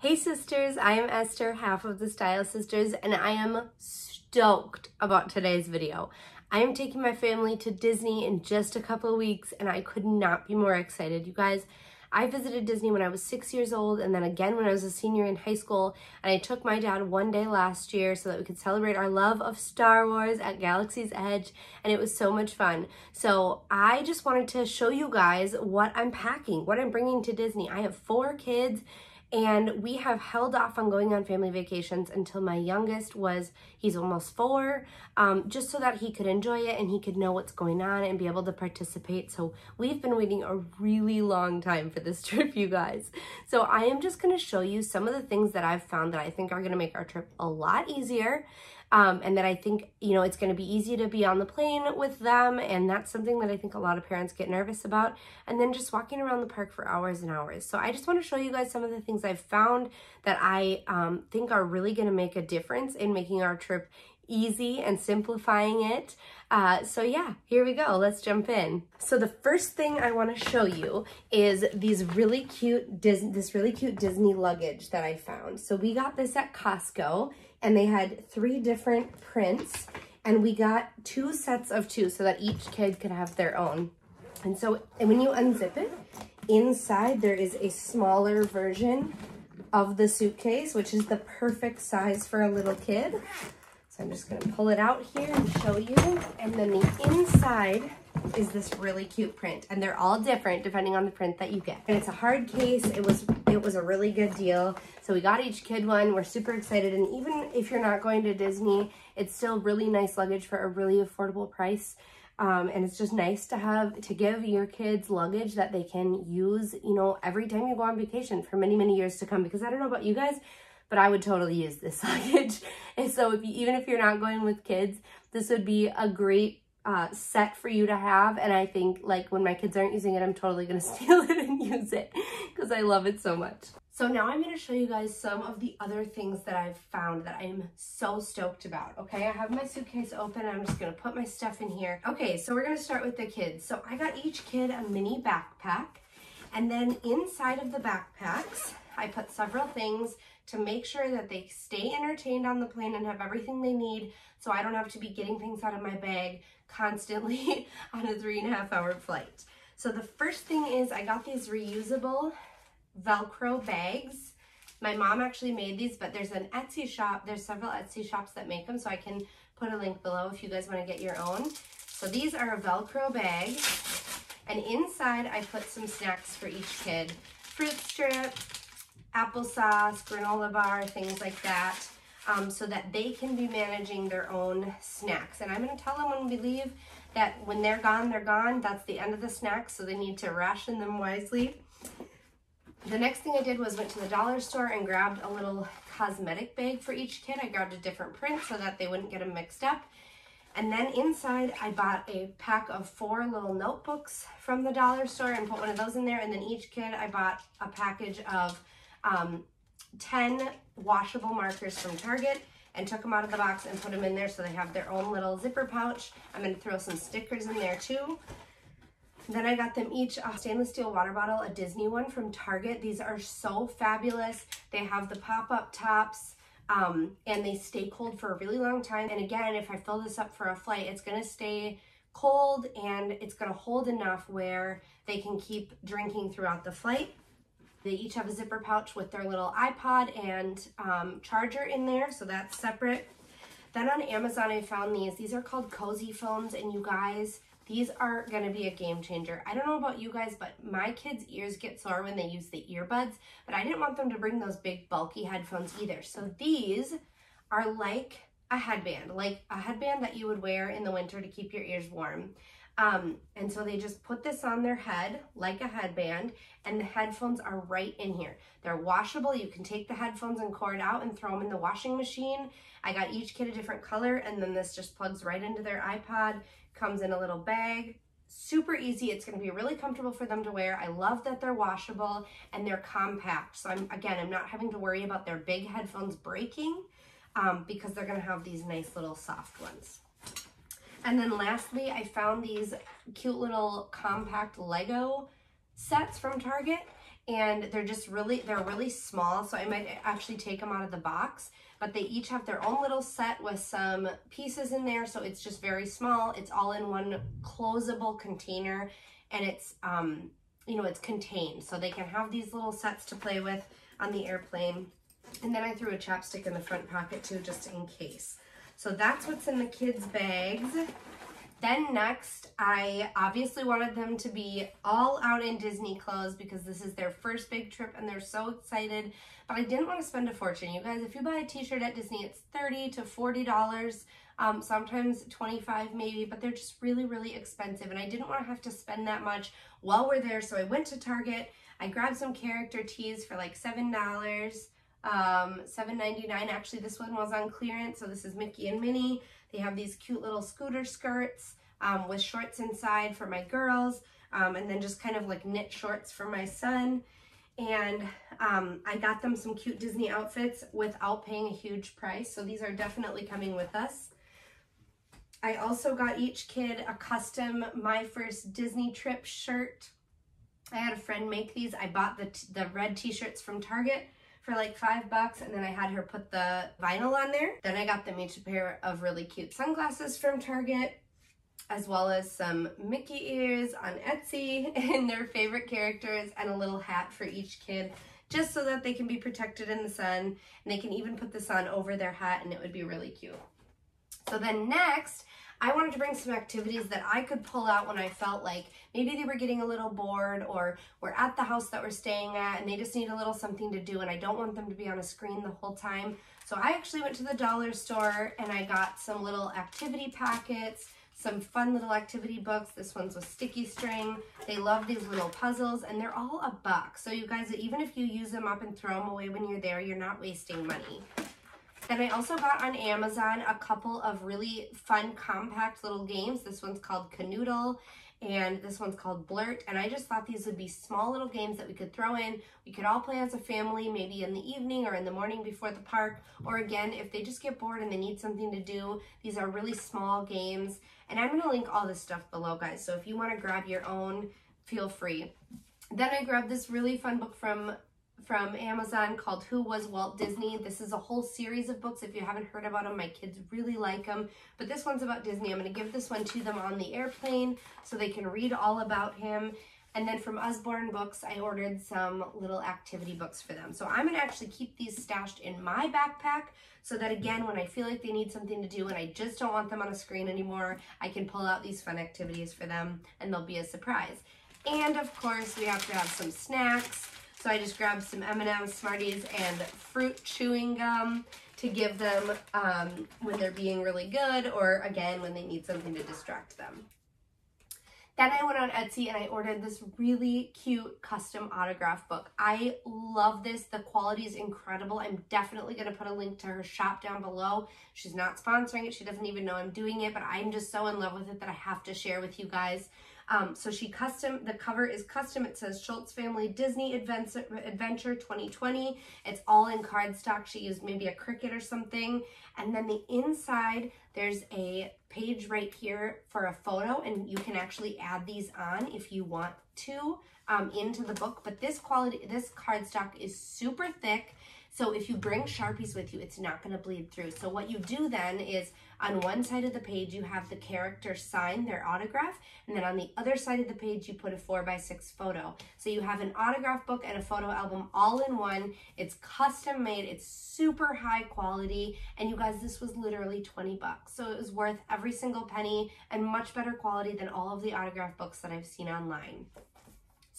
Hey sisters, I am Esther, half of the Style Sisters, and I am stoked about today's video. I am taking my family to Disney in just a couple of weeks, and I could not be more excited. You guys, I visited Disney when I was 6 years old, and then again when I was a senior in high school, and I took my dad one day last year so that we could celebrate our love of Star Wars at Galaxy's Edge, and it was so much fun. So I just wanted to show you guys what I'm packing, what I'm bringing to Disney. I have 4 kids. And we have held off on going on family vacations until my youngest was, he's almost 4, just so that he could enjoy it and he could know what's going on and be able to participate. So we've been waiting a really long time for this trip, you guys. So I am just going to show you some of the things that I've found that I think are going to make our trip a lot easier. And that I think, you know, it's going to be easy to be on the plane with them. And that's something that I think a lot of parents get nervous about. And then just walking around the park for hours and hours. So I just want to show you guys some of the things I've found that I think are really going to make a difference in making our trip easy and simplifying it. So yeah, here we go. Let's jump in. So the first thing I want to show you is these really cute Disney luggage that I found. So we got this at Costco and they had 3 different prints and we got 2 sets of 2 so that each kid could have their own. And so when you unzip it, inside there is a smaller version of the suitcase, which is the perfect size for a little kid. I'm just going to pull it out here and show you. And then the inside is this really cute print. And they're all different depending on the print that you get. And it's a hard case. It was a really good deal. So we got each kid one. We're super excited. And even if you're not going to Disney, it's still really nice luggage for a really affordable price. And it's just nice to have, to give your kids luggage that they can use, you know, every time you go on vacation for many, many years to come. Because I don't know about you guys, but I would totally use this luggage. And so if you, even if you're not going with kids, this would be a great set for you to have. And I think like when my kids aren't using it, I'm totally gonna steal it and use it because I love it so much. So now I'm gonna show you guys some of the other things that I've found that I'm so stoked about, okay? I have my suitcase open and I'm just gonna put my stuff in here. Okay, so we're gonna start with the kids. So I got each kid a mini backpack, and then inside of the backpacks, I put several things to make sure that they stay entertained on the plane and have everything they need so I don't have to be getting things out of my bag constantly on a 3.5-hour flight. So the first thing is I got these reusable Velcro bags. My mom actually made these, but there's an Etsy shop. There's several Etsy shops that make them, so I can put a link below if you guys want to get your own. So these are a Velcro bag, and inside I put some snacks for each kid. Fruit strips, applesauce, granola bar, things like that, so that they can be managing their own snacks. And I'm going to tell them when we leave that when they're gone, they're gone. That's the end of the snacks, so they need to ration them wisely. The next thing I did was went to the dollar store and grabbed a little cosmetic bag for each kid. I grabbed a different print so that they wouldn't get them mixed up. And then inside, I bought a pack of 4 little notebooks from the dollar store and put one of those in there. And then each kid, I bought a package of 10 washable markers from Target and took them out of the box and put them in there so they have their own little zipper pouch. I'm going to throw some stickers in there too. Then I got them each a stainless steel water bottle, a Disney one from Target. These are so fabulous. They have the pop-up tops and they stay cold for a really long time. And again, if I fill this up for a flight, it's going to stay cold and it's going to hold enough where they can keep drinking throughout the flight. They each have a zipper pouch with their little iPod and charger in there, so that's separate. Then on Amazon, I found these. These are called Cozy Phones, and you guys, these are going to be a game changer. I don't know about you guys, but my kids' ears get sore when they use the earbuds, but I didn't want them to bring those big, bulky headphones either. So these are like a headband that you would wear in the winter to keep your ears warm. And so they just put this on their head like a headband, and the headphones are right in here. They're washable. You can take the headphones and cord out and throw them in the washing machine. I got each kid a different color, and then this just plugs right into their iPod, comes in a little bag. Super easy. It's going to be really comfortable for them to wear. I love that they're washable and they're compact. So I'm not having to worry about their big headphones breaking because they're going to have these nice little soft ones. And then lastly, I found these cute little compact Lego sets from Target, and they're just really, they're really small, so I might actually take them out of the box, but they each have their own little set with some pieces in there, so it's just very small. It's all in one closable container, and it's, you know, it's contained, so they can have these little sets to play with on the airplane. And then I threw a chapstick in the front pocket too, just in case. So that's what's in the kids' bags. Then next, I obviously wanted them to be all out in Disney clothes because this is their first big trip and they're so excited, but I didn't want to spend a fortune. You guys, if you buy a t-shirt at Disney, it's $30 to $40, sometimes $25 maybe, but they're just really, really expensive, and I didn't want to have to spend that much while we're there, so I went to Target. I grabbed some character tees for like $7. $7.99. Actually, this one was on clearance, so this is Mickey and Minnie. They have these cute little scooter skirts with shorts inside for my girls, and then just kind of like knit shorts for my son. And I got them some cute Disney outfits without paying a huge price, so these are definitely coming with us. I also got each kid a custom My First Disney Trip shirt. I had a friend make these. I bought the red t-shirts from Target for like $5, and then I had her put the vinyl on there. Then I got them each a pair of really cute sunglasses from Target, as well as some Mickey ears on Etsy and their favorite characters, and a little hat for each kid, just so that they can be protected in the sun, and they can even put this on over their hat and it would be really cute. So then next, I wanted to bring some activities that I could pull out when I felt like maybe they were getting a little bored, or we're at the house that we're staying at and they just need a little something to do, and I don't want them to be on a screen the whole time. So I actually went to the dollar store and I got some little activity packets, some fun little activity books. This one's with sticky string. They love these little puzzles, and they're all $1. So you guys, even if you use them up and throw them away when you're there, you're not wasting money. Then I also got on Amazon a couple of really fun compact little games. This one's called Kanoodle and this one's called Blurt, and I just thought these would be small little games that we could throw in. We could all play as a family, maybe in the evening or in the morning before the park, or again, if they just get bored and they need something to do, these are really small games. And I'm gonna link all this stuff below, guys, so if you wanna grab your own, feel free. Then I grabbed this really fun book from Amazon called Who Was Walt Disney? This is a whole series of books. If you haven't heard about them, my kids really like them, but this one's about Disney. I'm going to give this one to them on the airplane so they can read all about him. And then from Usborne Books, I ordered some little activity books for them. So I'm going to actually keep these stashed in my backpack so that, again, when I feel like they need something to do and I just don't want them on a screen anymore, I can pull out these fun activities for them and they'll be a surprise. And of course, we have to have some snacks. So I just grabbed some M&M's, Smarties, and fruit chewing gum to give them when they're being really good, or again, when they need something to distract them. Then I went on Etsy and I ordered this really cute custom autograph book. I love this. The quality is incredible. I'm definitely going to put a link to her shop down below. She's not sponsoring it. She doesn't even know I'm doing it, but I'm just so in love with it that I have to share with you guys. So the cover is custom. It says Schultz Family Disney Adventure 2020. It's all in cardstock. She used maybe a Cricut or something. And then the inside, there's a page right here for a photo, and you can actually add these on if you want to into the book. But this cardstock is super thick. So if you bring Sharpies with you, it's not going to bleed through. So what you do then is on one side of the page, you have the character sign their autograph. And then on the other side of the page, you put a 4x6 photo. So you have an autograph book and a photo album all in one. It's custom made. It's super high quality. And you guys, this was literally $20. So it was worth every single penny and much better quality than all of the autograph books that I've seen online.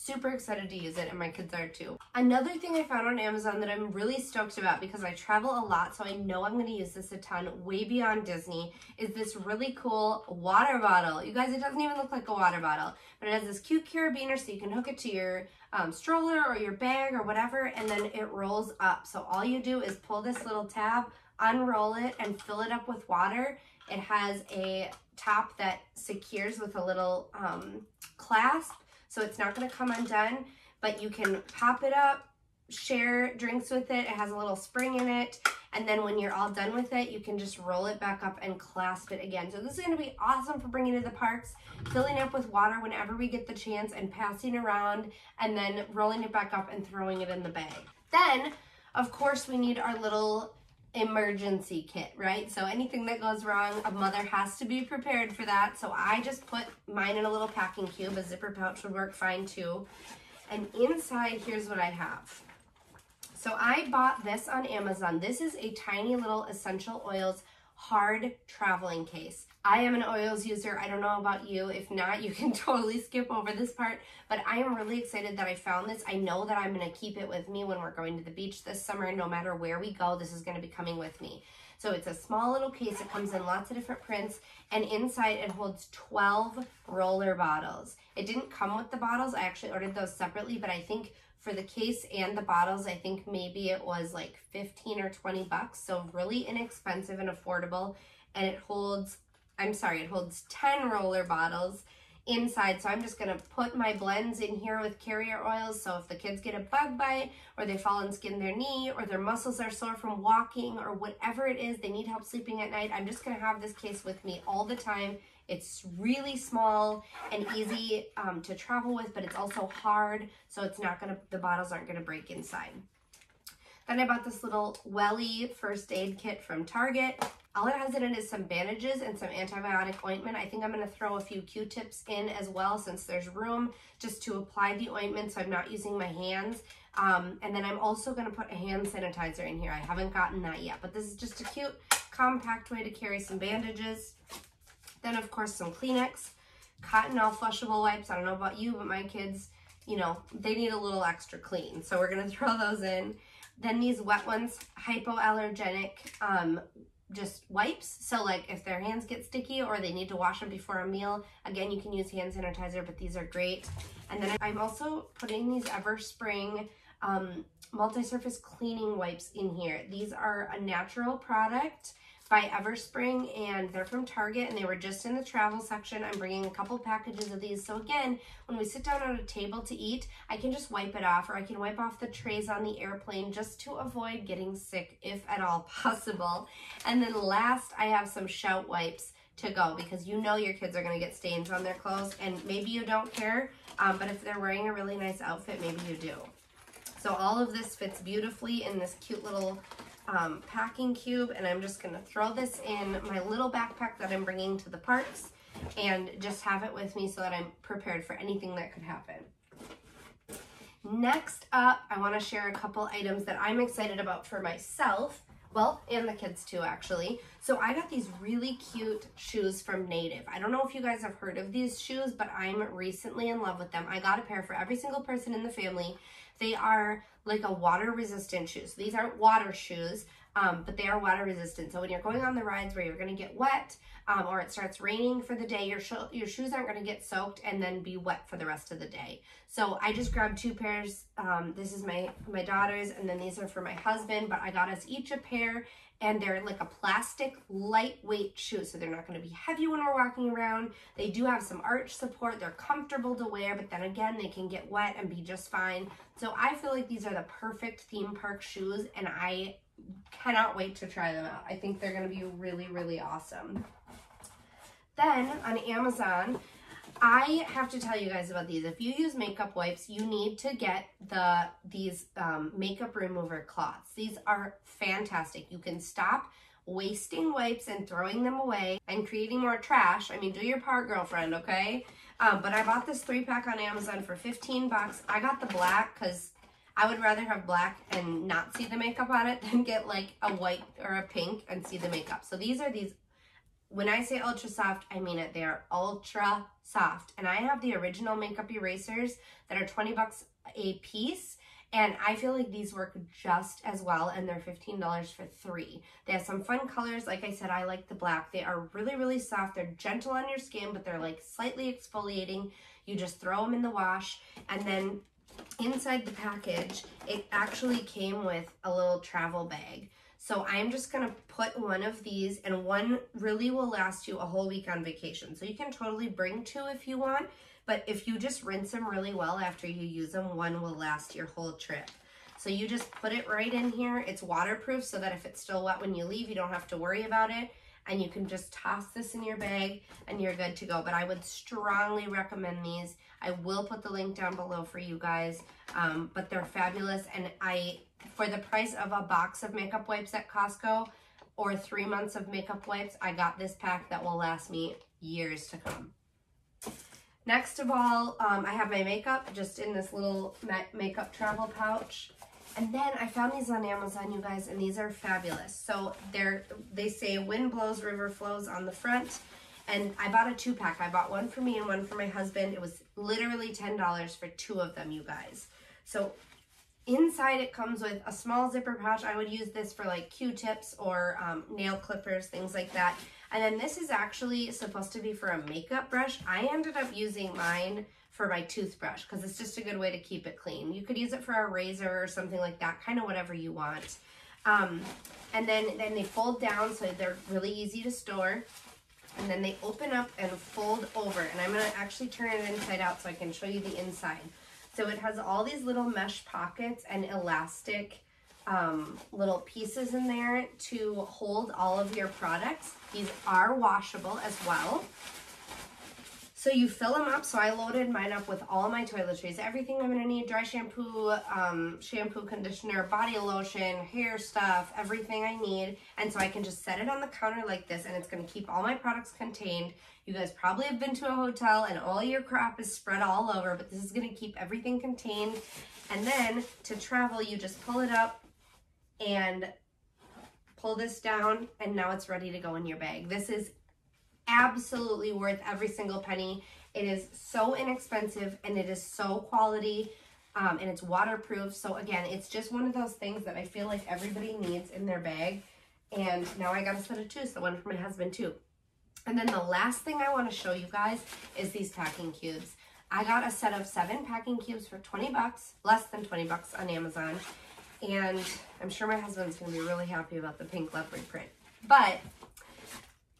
Super excited to use it, and my kids are too. Another thing I found on Amazon that I'm really stoked about, because I travel a lot, so I know I'm going to use this a ton way beyond Disney, is this really cool water bottle. You guys, it doesn't even look like a water bottle, but it has this cute carabiner so you can hook it to your stroller or your bag or whatever, and then it rolls up. So all you do is pull this little tab, unroll it, and fill it up with water. It has a top that secures with a little clasp, so it's not going to come undone, but you can pop it up, share drinks with it. It has a little spring in it, And then when you're all done with it, you can just roll it back up and clasp it again. So this is going to be awesome for bringing to the parks, filling up with water whenever we get the chance and passing around, and then rolling it back up and throwing it in the bag. Then, of course, we need our little emergency kit, right? So anything that goes wrong, a mother has to be prepared for that. So I just put mine in a little packing cube. A zipper pouch would work fine too. And inside, here's what I have. So I bought this on Amazon. This is a tiny little essential oils hard traveling case. I am an oils user. I don't know about you. If not, you can totally skip over this part, but I am really excited that I found this. I know that I'm going to keep it with me when we're going to the beach this summer. No matter where we go, this is going to be coming with me. So it's a small little case. It comes in lots of different prints, and inside it holds 12 roller bottles. It didn't come with the bottles. I actually ordered those separately, but I think for the case and the bottles, I think maybe it was like 15 or 20 bucks. So really inexpensive and affordable. And it holds, I'm sorry, it holds 10 roller bottles inside. So I'm just going to put my blends in here with carrier oils. So if the kids get a bug bite, or they fall and skin their knee, or their muscles are sore from walking, or whatever it is, they need help sleeping at night, I'm just going to have this case with me all the time. It's really small and easy to travel with, but it's also hard, so it's not gonna, the bottles aren't gonna break inside. Then I bought this little Welly first aid kit from Target. All it has in it is some bandages and some antibiotic ointment. I think I'm gonna throw a few Q-tips in as well, since there's room just to apply the ointment, so I'm not using my hands. And then I'm also gonna put a hand sanitizer in here. I haven't gotten that yet, but this is just a cute, compact way to carry some bandages. Then, of course, some Kleenex, Cottonelle flushable wipes. I don't know about you, but my kids, you know, they need a little extra clean. So we're going to throw those in. Then these wet ones, hypoallergenic just wipes. So, like, if their hands get sticky or they need to wash them before a meal, again, you can use hand sanitizer, but these are great. And then I'm also putting these EverSpring multi-surface cleaning wipes in here. These are a natural product by EverSpring, and they're from Target, and they were just in the travel section. I'm bringing a couple packages of these. So again, when we sit down at a table to eat, I can just wipe it off, or I can wipe off the trays on the airplane just to avoid getting sick, if at all possible. And then last, I have some Shout wipes to go, because you know your kids are gonna get stains on their clothes, and maybe you don't care, but if they're wearing a really nice outfit, maybe you do. So all of this fits beautifully in this cute little packing cube, and I'm just gonna throw this in my little backpack that I'm bringing to the parks and just have it with me so that I'm prepared for anything that could happen. Next up, I want to share a couple items that I'm excited about for myself, well, and the kids too, actually. So I got these really cute shoes from Native. I don't know if you guys have heard of these shoes, but I'm recently in love with them. I got a pair for every single person in the family. They are like a water resistant shoes. These aren't water shoes, but they are water resistant. So when you're going on the rides where you're gonna get wet, or it starts raining for the day, your shoes aren't gonna get soaked and then be wet for the rest of the day. So I just grabbed two pairs. This is my daughter's, and then these are for my husband, but I got us each a pair, and they're like a plastic lightweight shoe. So they're not gonna be heavy when we're walking around. They do have some arch support. They're comfortable to wear, but then again, they can get wet and be just fine. So I feel like these are the perfect theme park shoes, and I cannot wait to try them out. I think they're gonna be really, really awesome. Then on Amazon, I have to tell you guys about these. If you use makeup wipes, you need to get these makeup remover cloths. These are fantastic. You can stop wasting wipes and throwing them away and creating more trash. I mean, do your part, girlfriend, okay? But I bought this 3-pack on Amazon for 15 bucks. I got the black because I would rather have black and not see the makeup on it than get like a white or a pink and see the makeup. So these are these. When I say ultra soft, I mean it. They are ultra soft. And I have the original makeup erasers that are 20 bucks a piece. And I feel like these work just as well. And they're $15 for 3. They have some fun colors. Like I said, I like the black. They are really, really soft. They're gentle on your skin, but they're like slightly exfoliating. You just throw them in the wash. And then inside the package, it actually came with a little travel bag. So I'm just gonna put one of these, and one really will last you a whole week on vacation. So you can totally bring two if you want, but if you just rinse them really well after you use them, one will last your whole trip. So you just put it right in here. It's waterproof so that if it's still wet when you leave, you don't have to worry about it. And you can just toss this in your bag and you're good to go. But I would strongly recommend these. I will put the link down below for you guys. But they're fabulous. And for the price of a box of makeup wipes at Costco or 3 months of makeup wipes, I got this pack that will last me years to come. Next of all, I have my makeup just in this little makeup travel pouch. And then I found these on Amazon, you guys, and these are fabulous. So they say wind blows, river flows on the front. And I bought a two-pack. I bought one for me and one for my husband. It was literally $10 for two of them, you guys. So inside it comes with a small zipper pouch. I would use this for like Q-tips or nail clippers, things like that. And then this is actually supposed to be for a makeup brush. I ended up using mine for my toothbrush because it's just a good way to keep it clean. You could use it for a razor or something like that, kind of whatever you want. And then they fold down so they're really easy to store. And then they open up and fold over. And I'm going to actually turn it inside out so I can show you the inside. So it has all these little mesh pockets and elastic little pieces in there to hold all of your products. These are washable as well. So you fill them up. So I loaded mine up with all my toiletries, everything I'm going to need, dry shampoo, shampoo, conditioner, body lotion, hair stuff, everything I need. And so I can just set it on the counter like this and it's going to keep all my products contained. You guys probably have been to a hotel and all your crap is spread all over, but this is going to keep everything contained. And then to travel, you just pull it up and pull this down, and now it's ready to go in your bag. This is absolutely worth every single penny. It is so inexpensive and it is so quality, and it's waterproof. So again, it's just one of those things that I feel like everybody needs in their bag. And now I got a set of two, so one for my husband too. And then the last thing I want to show you guys is these packing cubes. I got a set of 7 packing cubes for 20 bucks, less than 20 bucks on Amazon. And I'm sure my husband's going to be really happy about the pink leopard print. But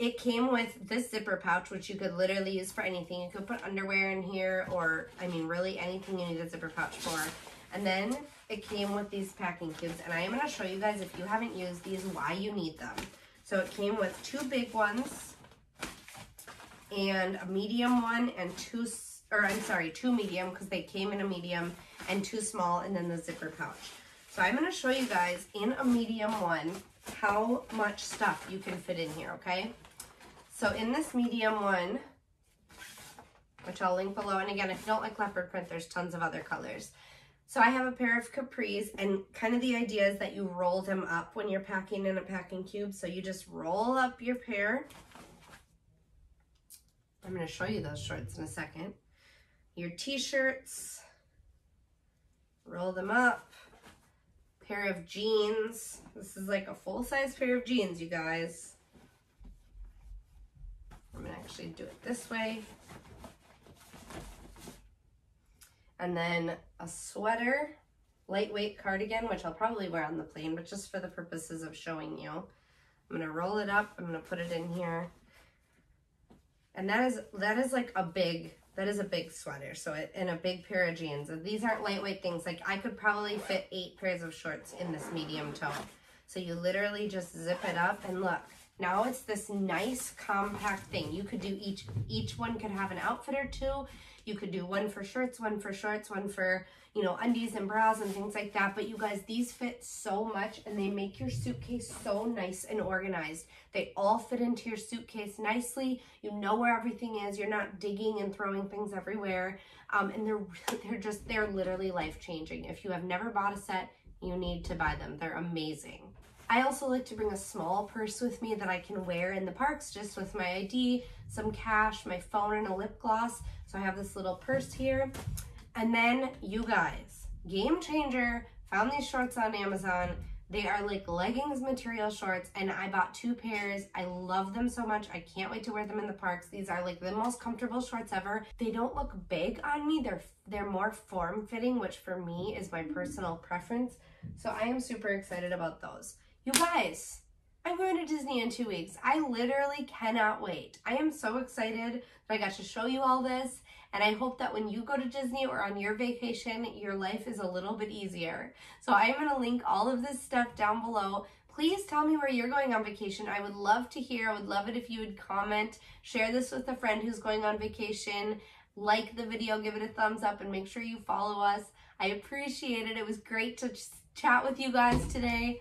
it came with this zipper pouch, which you could literally use for anything. You could put underwear in here or, I mean, really anything you need a zipper pouch for. And then it came with these packing cubes. And I am going to show you guys, if you haven't used these, why you need them. So it came with 2 big ones and a medium one and 2 medium, because they came in a medium, and 2 small, and then the zipper pouch. So I'm going to show you guys in a medium one how much stuff you can fit in here, okay? So in this medium one, which I'll link below, and again, if you don't like leopard print, there's tons of other colors. So I have a pair of capris, and kind of the idea is that you roll them up when you're packing in a packing cube. So you just roll up your pair. I'm going to show you those shorts in a second. Your t-shirts, roll them up. Pair of jeans. This is like a full-size pair of jeans, you guys. I'm gonna actually do it this way. And then a sweater, lightweight cardigan, which I'll probably wear on the plane, but just for the purposes of showing you. I'm gonna roll it up, I'm gonna put it in here. And that is like a big, that is a big sweater, so and a big pair of jeans. These aren't lightweight things. Like, I could probably fit 8 pairs of shorts in this medium tone. So you literally just zip it up, and look. Now it's this nice compact thing. You could do each one could have an outfit or two. You could do one for shirts, one for shorts, one for, you know, undies and bras and things like that. But you guys, these fit so much, and they make your suitcase so nice and organized. They all fit into your suitcase nicely. You know where everything is. You're not digging and throwing things everywhere. And they're literally life-changing. If you have never bought a set, you need to buy them. They're amazing. I also like to bring a small purse with me that I can wear in the parks, just with my ID, some cash, my phone, and a lip gloss. So I have this little purse here. And then, you guys, game changer, found these shorts on Amazon. They are like leggings material shorts, and I bought 2 pairs. I love them so much. I can't wait to wear them in the parks. These are like the most comfortable shorts ever. They don't look big on me. They're more form-fitting, which for me is my personal preference. So I am super excited about those. You guys, I'm going to Disney in 2 weeks. I literally cannot wait. I am so excited that I got to show you all this. And I hope that when you go to Disney or on your vacation, your life is a little bit easier. So I'm going to link all of this stuff down below. Please tell me where you're going on vacation. I would love to hear. I would love it if you would comment, share this with a friend who's going on vacation, like the video, give it a thumbs up, and make sure you follow us. I appreciate it. It was great to chat with you guys today,